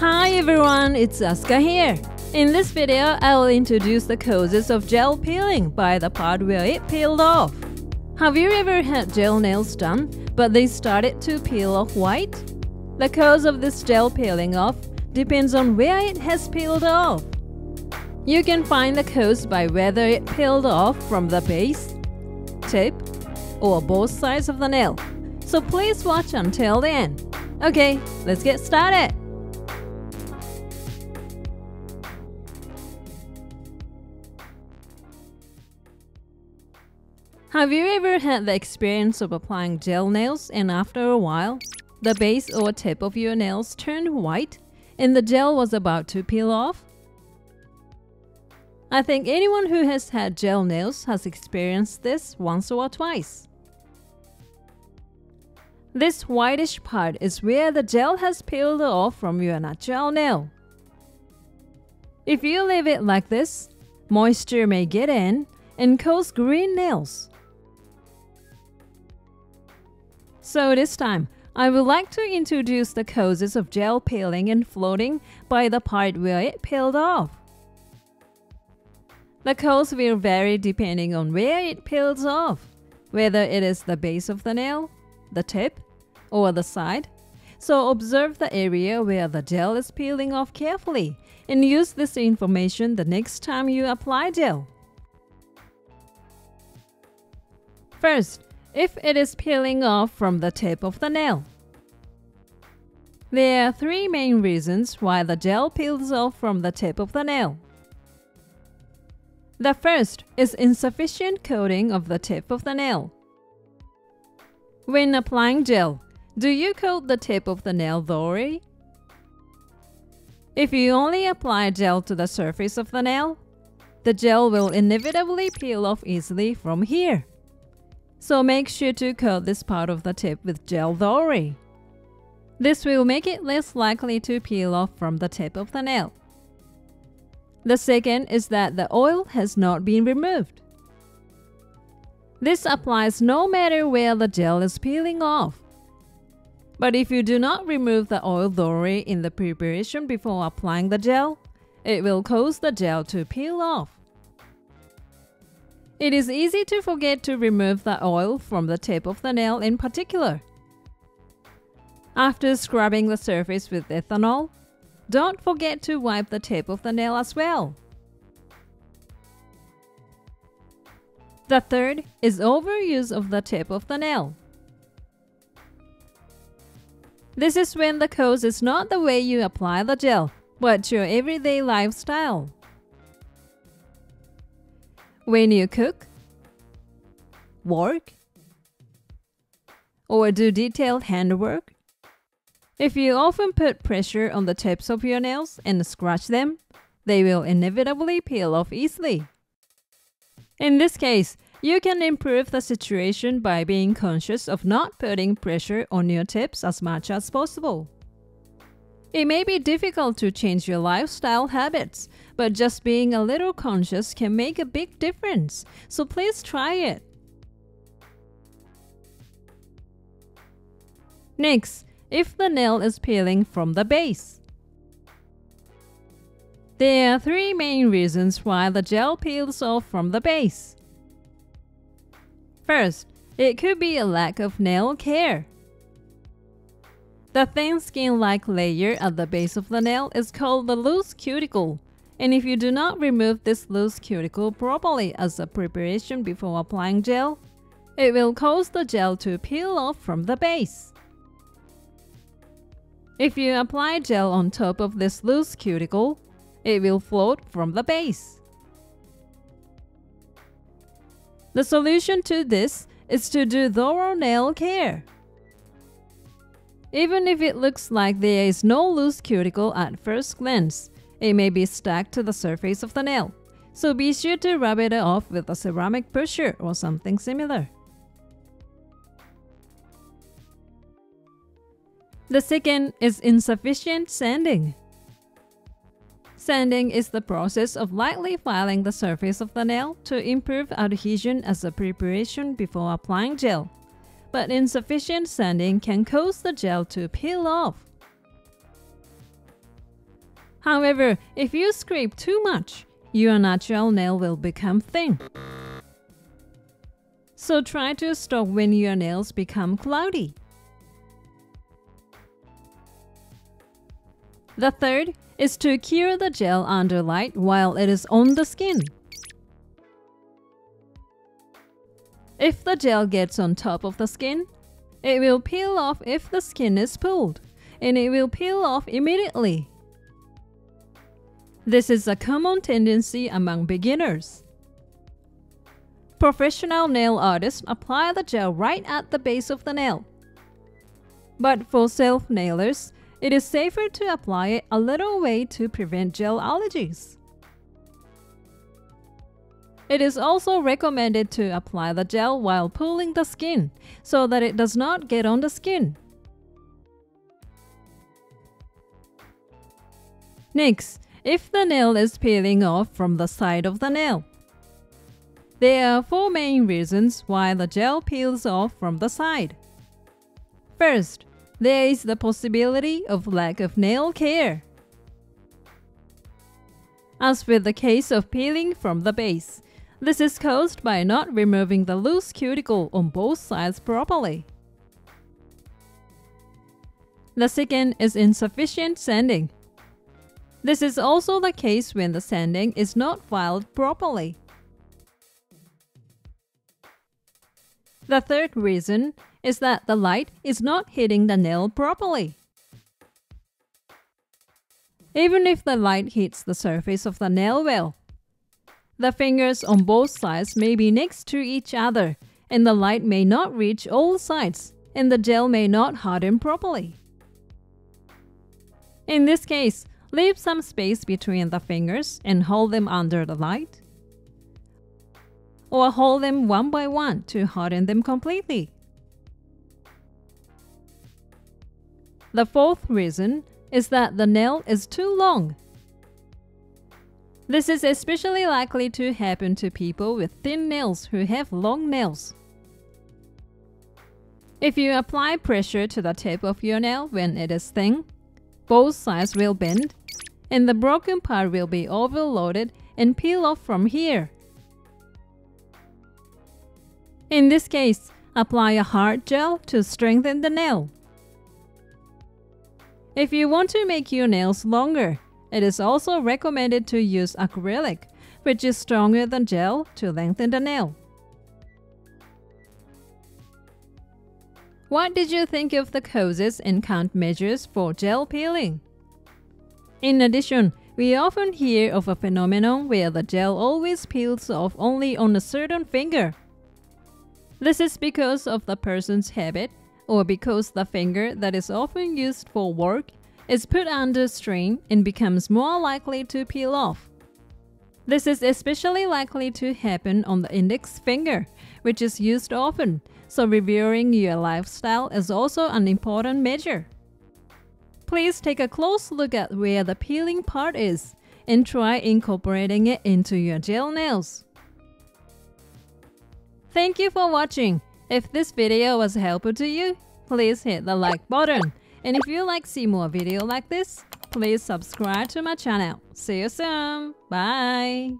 Hi everyone, it's Asuka here. In this video, I will introduce the causes of gel peeling by the part where it peeled off. Have you ever had gel nails done, but they started to peel off white? The cause of this gel peeling off depends on where it has peeled off. You can find the cause by whether it peeled off from the base, tip, or both sides of the nail. So please watch until the end. Okay, let's get started! Have you ever had the experience of applying gel nails and after a while, the base or tip of your nails turned white and the gel was about to peel off? I think anyone who has had gel nails has experienced this once or twice. This whitish part is where the gel has peeled off from your natural nail. If you leave it like this, moisture may get in and cause green nails. So this time, I would like to introduce the causes of gel peeling and floating by the part where it peeled off. The cause will vary depending on where it peels off, whether it is the base of the nail, the tip, or the side. So observe the area where the gel is peeling off carefully and use this information the next time you apply gel. First, if it is peeling off from the tip of the nail. There are three main reasons why the gel peels off from the tip of the nail. The first is insufficient coating of the tip of the nail. When applying gel, do you coat the tip of the nail thoroughly? If you only apply gel to the surface of the nail, the gel will inevitably peel off easily from here. So make sure to coat this part of the tip with gel thoroughly. This will make it less likely to peel off from the tip of the nail. The second is that the oil has not been removed. This applies no matter where the gel is peeling off. But if you do not remove the oil thoroughly in the preparation before applying the gel, it will cause the gel to peel off. It is easy to forget to remove the oil from the tip of the nail in particular. After scrubbing the surface with ethanol, don't forget to wipe the tip of the nail as well. The third is overuse of the tip of the nail. This is when the cause is not the way you apply the gel, but your everyday lifestyle. When you cook, work, or do detailed handwork, if you often put pressure on the tips of your nails and scratch them, they will inevitably peel off easily. In this case, you can improve the situation by being conscious of not putting pressure on your tips as much as possible. It may be difficult to change your lifestyle habits, but just being a little conscious can make a big difference, so please try it. Next, if the nail is peeling from the base. There are three main reasons why the gel peels off from the base. First, it could be a lack of nail care. The thin skin-like layer at the base of the nail is called the loose cuticle, and if you do not remove this loose cuticle properly as a preparation before applying gel, it will cause the gel to peel off from the base. If you apply gel on top of this loose cuticle, it will float from the base. The solution to this is to do thorough nail care. Even if it looks like there is no loose cuticle at first glance, it may be stuck to the surface of the nail, so be sure to rub it off with a ceramic brusher or something similar. The second is insufficient sanding. Sanding is the process of lightly filing the surface of the nail to improve adhesion as a preparation before applying gel. But insufficient sanding can cause the gel to peel off. However, if you scrape too much, your natural nail will become thin. So try to stop when your nails become cloudy. The third is to cure the gel under light while it is on the skin. If the gel gets on top of the skin, it will peel off if the skin is pulled, and it will peel off immediately. This is a common tendency among beginners. Professional nail artists apply the gel right at the base of the nail. But for self-nailers, it is safer to apply it a little away to prevent gel allergies. It is also recommended to apply the gel while pulling the skin so that it does not get on the skin. Next, if the nail is peeling off from the side of the nail. There are four main reasons why the gel peels off from the side. First, there is the possibility of lack of nail care. As with the case of peeling from the base, this is caused by not removing the loose cuticle on both sides properly. The second is insufficient sanding. This is also the case when the sanding is not filed properly. The third reason is that the light is not hitting the nail properly. Even if the light hits the surface of the nail well, the fingers on both sides may be next to each other, and the light may not reach all sides, and the gel may not harden properly. In this case, leave some space between the fingers and hold them under the light, or hold them one by one to harden them completely. The fourth reason is that the nail is too long. This is especially likely to happen to people with thin nails who have long nails. If you apply pressure to the tip of your nail when it is thin, both sides will bend, and the broken part will be overloaded and peel off from here. In this case, apply a hard gel to strengthen the nail. If you want to make your nails longer, it is also recommended to use acrylic, which is stronger than gel, to lengthen the nail. What did you think of the causes and countermeasures for gel peeling? In addition, we often hear of a phenomenon where the gel always peels off only on a certain finger. This is because of the person's habit, or because the finger that is often used for work is put under strain and becomes more likely to peel off. This is especially likely to happen on the index finger, which is used often, so reviewing your lifestyle is also an important measure. Please take a close look at where the peeling part is and try incorporating it into your gel nails. Thank you for watching. If this video was helpful to you, please hit the like button. And if you like to see more videos like this, please subscribe to my channel. See you soon. Bye.